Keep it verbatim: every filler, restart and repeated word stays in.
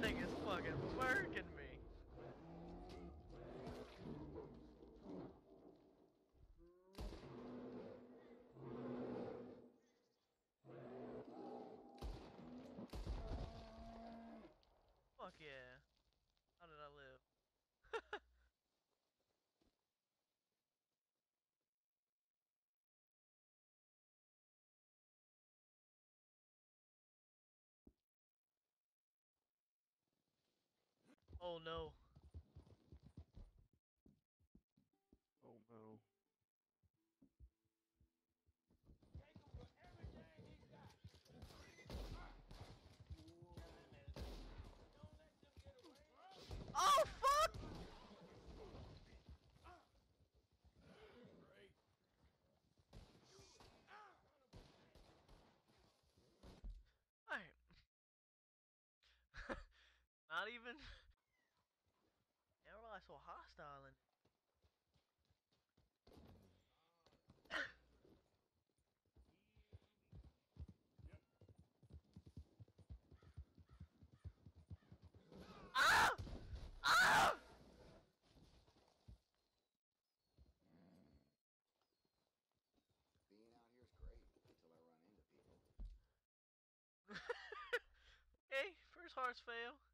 That thing is fucking working me. Fuck yeah. How did I live? Oh no. Oh no. Oh fuck! All right. Not even. So hostile and ah! Ah! Being out here is great until I run into people. Okay, first hearts fail.